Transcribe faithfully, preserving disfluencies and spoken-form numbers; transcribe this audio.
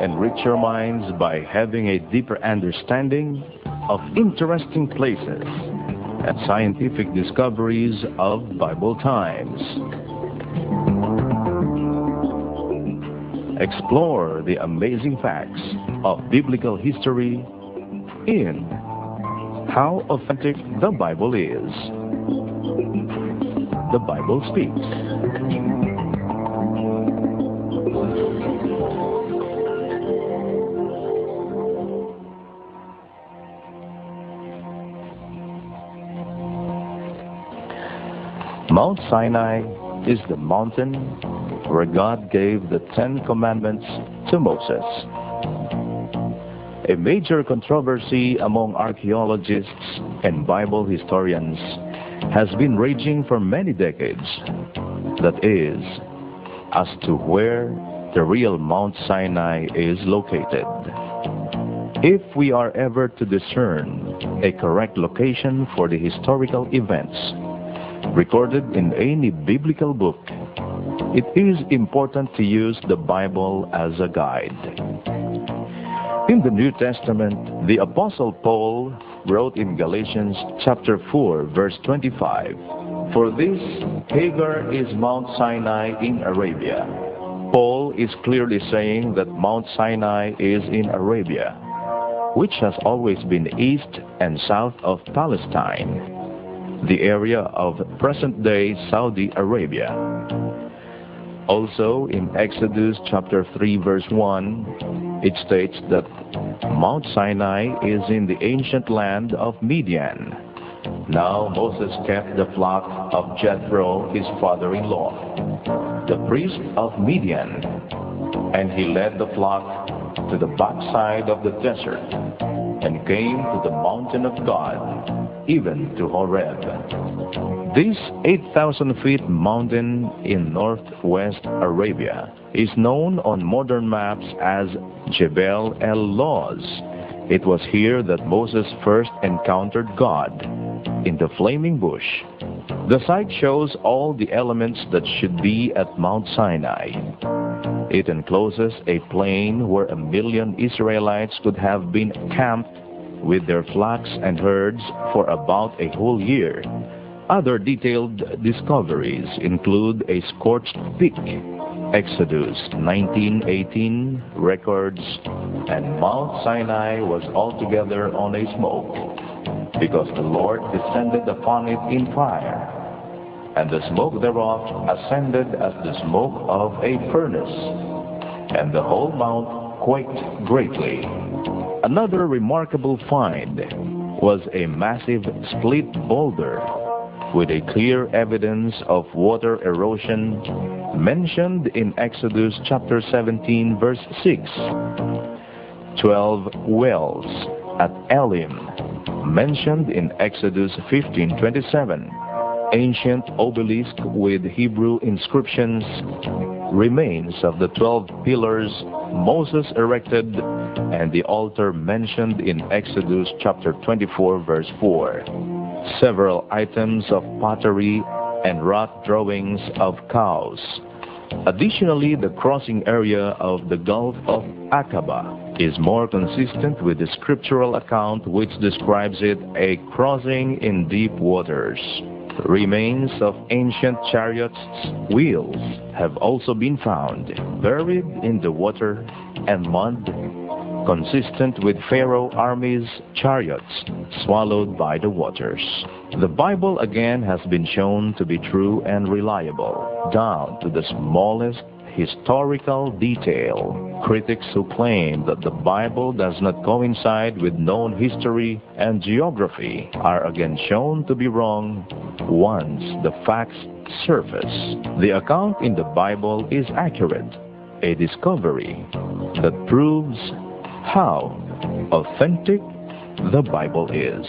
Enrich your minds by having a deeper understanding of interesting places and scientific discoveries of Bible times. Explore the amazing facts of biblical history in How Authentic the Bible Is. The Bible Speaks. Mount Sinai is the mountain where God gave the Ten Commandments to Moses. A major controversy among archaeologists and Bible historians has been raging for many decades. That is, as to where the real Mount Sinai is located. If we are ever to discern a correct location for the historical events recorded in any biblical book, it is important to use the Bible as a guide. In the New Testament, the Apostle Paul wrote in Galatians chapter four, verse twenty-five, "For this, Hagar is Mount Sinai in Arabia." Paul is clearly saying that Mount Sinai is in Arabia, which has always been east and south of Palestine, the area of present-day Saudi Arabia. Also, in Exodus chapter three, verse one, it states that Mount Sinai is in the ancient land of Midian. Now Moses kept the flock of Jethro, his father-in-law, the priest of Midian, and he led the flock to the backside of the desert and came to the mountain of God, even to Horeb. This eight thousand feet mountain in northwest Arabia is known on modern maps as Jebel el-Lawz. It was here that Moses first encountered God, in the flaming bush. The site shows all the elements that should be at Mount Sinai. It encloses a plain where a million Israelites could have been camped with their flocks and herds for about a whole year. Other detailed discoveries include a scorched peak, Exodus nineteen eighteen records, and Mount Sinai was altogether on a smoke, because the Lord descended upon it in fire, and the smoke thereof ascended as the smoke of a furnace, and the whole mount quaked greatly. Another remarkable find was a massive split boulder with a clear evidence of water erosion mentioned in Exodus chapter seventeen, verse six. Twelve wells at Elim, mentioned in Exodus fifteen, twenty-seven. Ancient obelisk with Hebrew inscriptions, remains of the twelve pillars Moses erected, and the altar mentioned in Exodus chapter twenty-four, verse four. Several items of pottery and rock drawings of cows. Additionally, the crossing area of the Gulf of Aqaba is more consistent with the scriptural account which describes it a crossing in deep waters. Remains of ancient chariots' wheels have also been found, buried in the water and mud, consistent with Pharaoh's armies' chariots swallowed by the waters. The Bible again has been shown to be true and reliable, down to the smallest historical detail. Critics who claim that the Bible does not coincide with known history and geography are again shown to be wrong once the facts surface. The account in the Bible is accurate, a discovery that proves how authentic the Bible is.